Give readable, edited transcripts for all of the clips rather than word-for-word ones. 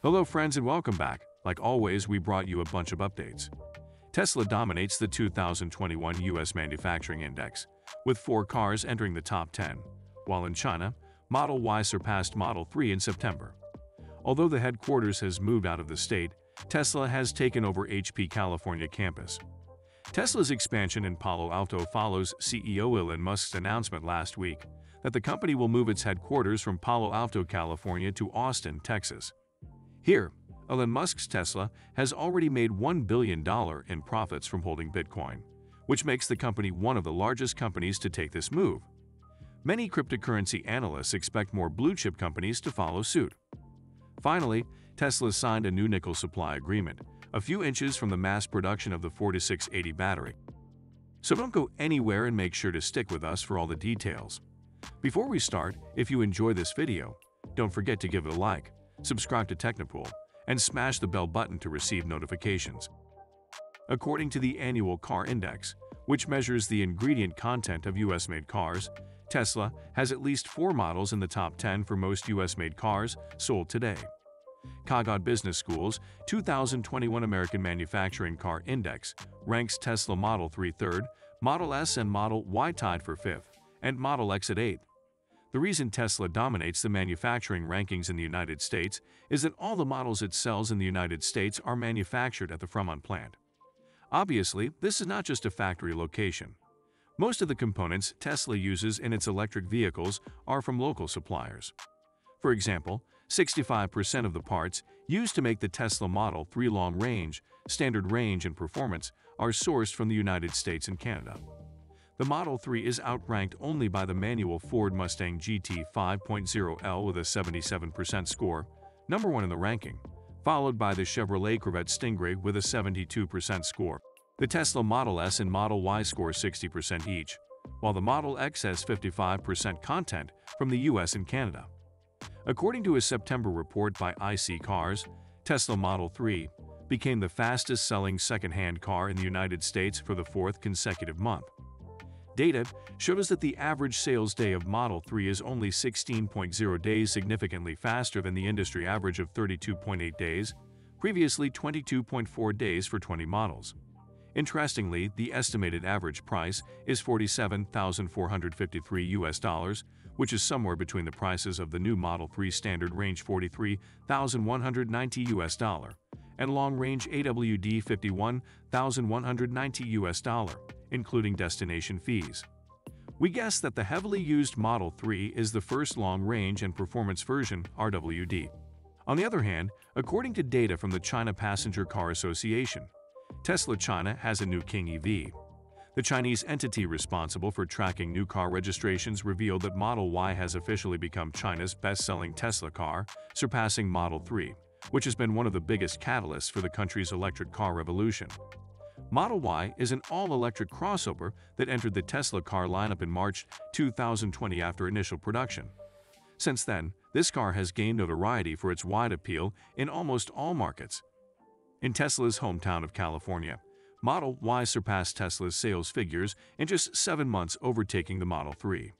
Hello friends and welcome back. Like always, we brought you a bunch of updates. Tesla dominates the 2021 US manufacturing index, with 4 cars entering the top 10, while in China, Model Y surpassed Model 3 in September. Although the headquarters has moved out of the state, Tesla has taken over HP California campus. Tesla's expansion in Palo Alto follows CEO Elon Musk's announcement last week that the company will move its headquarters from Palo Alto, California to Austin, Texas. Here, Elon Musk's Tesla has already made $1 billion in profits from holding Bitcoin, which makes the company one of the largest companies to take this move. Many cryptocurrency analysts expect more blue-chip companies to follow suit. Finally, Tesla signed a new nickel supply agreement, a few inches from the mass production of the 4680 battery. So don't go anywhere and make sure to stick with us for all the details. Before we start, if you enjoy this video, don't forget to give it a like, subscribe to Technopool, and smash the bell button to receive notifications. According to the annual car index, which measures the ingredient content of US-made cars, Tesla has at least 4 models in the top 10 for most US-made cars sold today. Kogod Business School's 2021 American Manufacturing Car Index ranks Tesla Model 3 third, Model S and Model Y tied for 5th, and Model X at 8th. The reason Tesla dominates the manufacturing rankings in the United States is that all the models it sells in the United States are manufactured at the Fremont plant. Obviously, this is not just a factory location. Most of the components Tesla uses in its electric vehicles are from local suppliers. For example, 65% of the parts used to make the Tesla Model 3 long range, standard range, and performance are sourced from the United States and Canada. The Model 3 is outranked only by the manual Ford Mustang GT 5.0L with a 77% score, number 1 in the ranking, followed by the Chevrolet Corvette Stingray with a 72% score. The Tesla Model S and Model Y score 60% each, while the Model X has 55% content from the US and Canada. According to a September report by IC Cars, Tesla Model 3 became the fastest-selling second-hand car in the United States for the 4th consecutive month. Data showed us that the average sales day of Model 3 is only 16.0 days, significantly faster than the industry average of 32.8 days, previously 22.4 days for 20 models. Interestingly, the estimated average price is $47,453, which is somewhere between the prices of the new Model 3 standard range $43,190 and long-range AWD $51,190. Including destination fees. We guess that the heavily used Model 3 is the first long-range and performance version, RWD. On the other hand, according to data from the China Passenger Car Association, Tesla China has a new King EV. The Chinese entity responsible for tracking new car registrations revealed that Model Y has officially become China's best-selling Tesla car, surpassing Model 3, which has been one of the biggest catalysts for the country's electric car revolution. Model Y is an all-electric crossover that entered the Tesla car lineup in March 2020 after initial production. Since then, this car has gained notoriety for its wide appeal in almost all markets. In Tesla's hometown of California, Model Y surpassed Tesla's sales figures in just 7 months, overtaking the Model 3.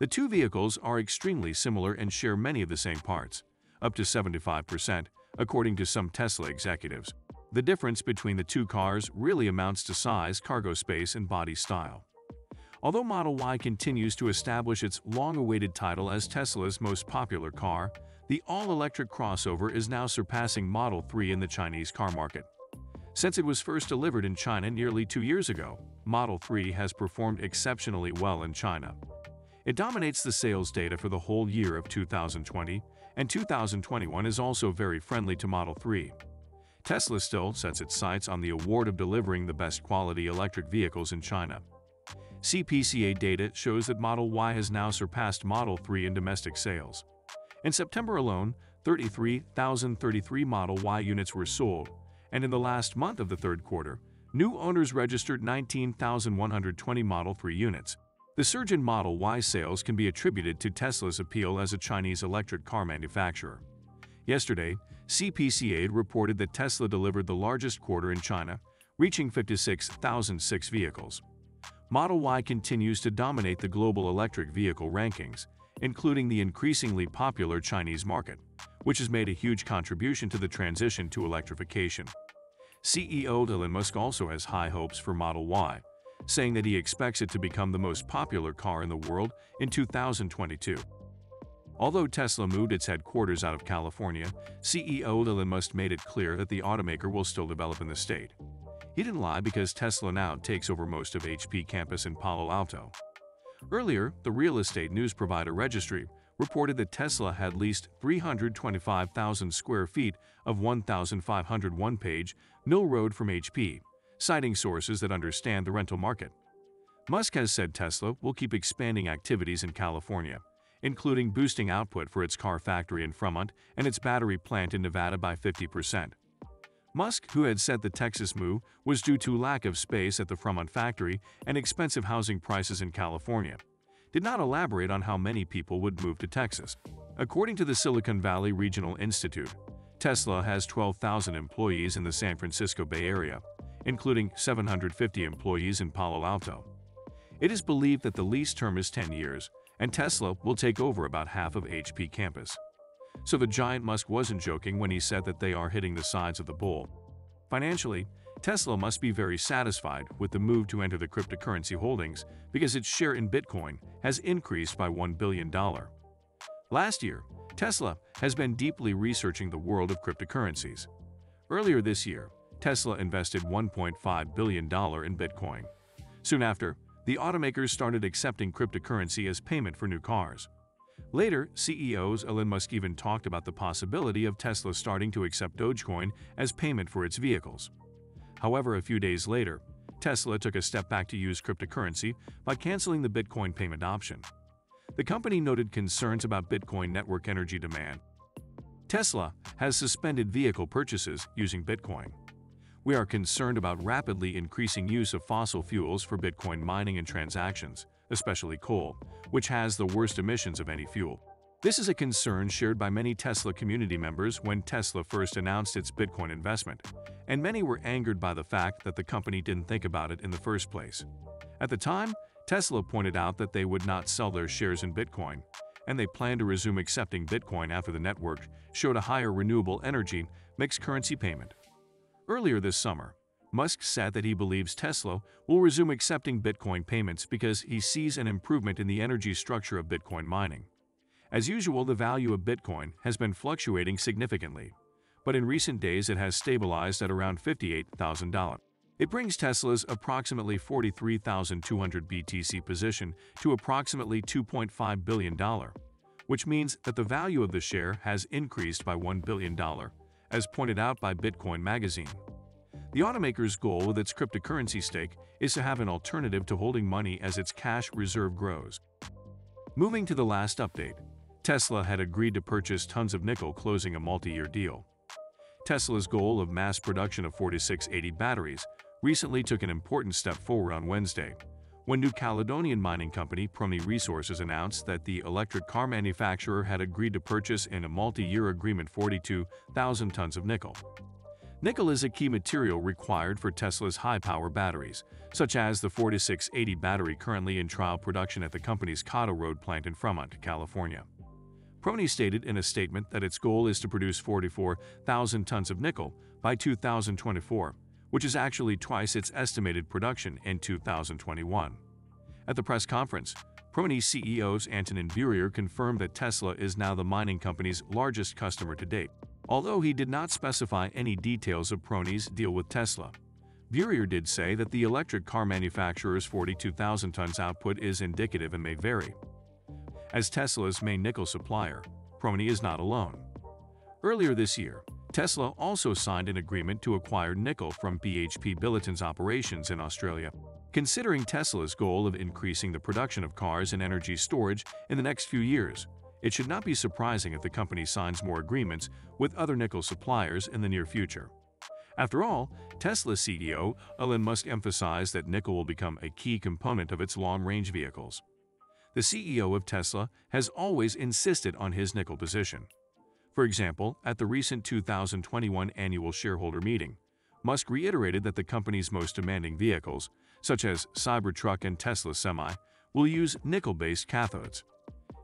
The two vehicles are extremely similar and share many of the same parts, up to 75%, according to some Tesla executives. The difference between the two cars really amounts to size, cargo space, and body style. Although Model Y continues to establish its long-awaited title as Tesla's most popular car, the all-electric crossover is now surpassing Model 3 in the Chinese car market. Since it was first delivered in China nearly 2 years ago, Model 3 has performed exceptionally well in China. It dominates the sales data for the whole year of 2020, and 2021 is also very friendly to Model 3. Tesla still sets its sights on the award of delivering the best quality electric vehicles in China. CPCA data shows that Model Y has now surpassed Model 3 in domestic sales. In September alone, 33,033 Model Y units were sold, and in the last month of the third quarter, new owners registered 19,120 Model 3 units. The surge in Model Y sales can be attributed to Tesla's appeal as a Chinese electric car manufacturer. Yesterday, CPCA reported that Tesla delivered the largest quarter in China, reaching 56,006 vehicles. Model Y continues to dominate the global electric vehicle rankings, including the increasingly popular Chinese market, which has made a huge contribution to the transition to electrification. CEO Elon Musk also has high hopes for Model Y, saying that he expects it to become the most popular car in the world in 2022. Although Tesla moved its headquarters out of California, CEO Elon Musk made it clear that the automaker will still develop in the state. He didn't lie because Tesla now takes over most of HP campus in Palo Alto. Earlier, the real estate news provider Registry reported that Tesla had leased 325,000 square feet of 1,501 Page Mill Road from HP, citing sources that understand the rental market. Musk has said Tesla will keep expanding activities in California, including boosting output for its car factory in Fremont and its battery plant in Nevada by 50%. Musk, who had said the Texas move was due to lack of space at the Fremont factory and expensive housing prices in California, did not elaborate on how many people would move to Texas. According to the Silicon Valley Regional Institute, Tesla has 12,000 employees in the San Francisco Bay Area, including 750 employees in Palo Alto. It is believed that the lease term is 10 years, and Tesla will take over about half of HP campus. So the giant Musk wasn't joking when he said that they are hitting the sides of the bowl. Financially, Tesla must be very satisfied with the move to enter the cryptocurrency holdings because its share in Bitcoin has increased by $1 billion. Last year, Tesla has been deeply researching the world of cryptocurrencies. Earlier this year, Tesla invested $1.5 billion in Bitcoin. Soon after, the automakers started accepting cryptocurrency as payment for new cars. Later, CEO Elon Musk even talked about the possibility of Tesla starting to accept Dogecoin as payment for its vehicles. However, a few days later, Tesla took a step back to use cryptocurrency by canceling the Bitcoin payment option. The company noted concerns about Bitcoin network energy demand. Tesla has suspended vehicle purchases using Bitcoin. We are concerned about rapidly increasing use of fossil fuels for Bitcoin mining and transactions, especially coal, which has the worst emissions of any fuel. This is a concern shared by many Tesla community members when Tesla first announced its Bitcoin investment, and many were angered by the fact that the company didn't think about it in the first place. At the time, Tesla pointed out that they would not sell their shares in Bitcoin, and they plan to resume accepting Bitcoin after the network showed a higher renewable energy mixed currency payment. Earlier this summer, Musk said that he believes Tesla will resume accepting Bitcoin payments because he sees an improvement in the energy structure of Bitcoin mining. As usual, the value of Bitcoin has been fluctuating significantly, but in recent days it has stabilized at around $58,000. It brings Tesla's approximately 43,200 BTC position to approximately $2.5 billion, which means that the value of the share has increased by $1 billion. As pointed out by Bitcoin Magazine. The automaker's goal with its cryptocurrency stake is to have an alternative to holding money as its cash reserve grows. Moving to the last update, Tesla had agreed to purchase tons of nickel, closing a multi-year deal. Tesla's goal of mass production of 4680 batteries recently took an important step forward on Wednesday, when New Caledonian mining company Prony Resources announced that the electric car manufacturer had agreed to purchase in a multi-year agreement 42,000 tons of nickel. Nickel is a key material required for Tesla's high-power batteries, such as the 4680 battery currently in trial production at the company's Cotto Road plant in Fremont, California. Prony stated in a statement that its goal is to produce 44,000 tons of nickel by 2024, which is actually twice its estimated production in 2021. At the press conference, Prony CEO Antonin Burrier confirmed that Tesla is now the mining company's largest customer to date, although he did not specify any details of Prony's deal with Tesla. Burrier did say that the electric car manufacturer's 42,000 tons output is indicative and may vary. As Tesla's main nickel supplier, Prony is not alone. Earlier this year, Tesla also signed an agreement to acquire nickel from BHP Billiton's operations in Australia. Considering Tesla's goal of increasing the production of cars and energy storage in the next few years, it should not be surprising if the company signs more agreements with other nickel suppliers in the near future. After all, Tesla CEO Elon Musk emphasized that nickel will become a key component of its long-range vehicles. The CEO of Tesla has always insisted on his nickel position. For example, at the recent 2021 annual shareholder meeting, Musk reiterated that the company's most demanding vehicles, such as Cybertruck and Tesla Semi, will use nickel-based cathodes.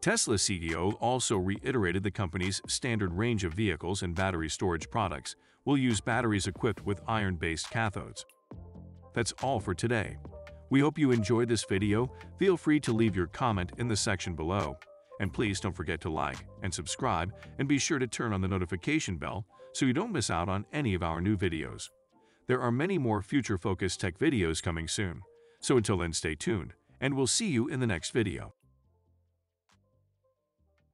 Tesla CEO also reiterated the company's standard range of vehicles and battery storage products will use batteries equipped with iron-based cathodes. That's all for today. We hope you enjoyed this video. Feel free to leave your comment in the section below. And please don't forget to like and subscribe, and be sure to turn on the notification bell so you don't miss out on any of our new videos. There are many more future-focused tech videos coming soon. So until then, stay tuned, and we'll see you in the next video.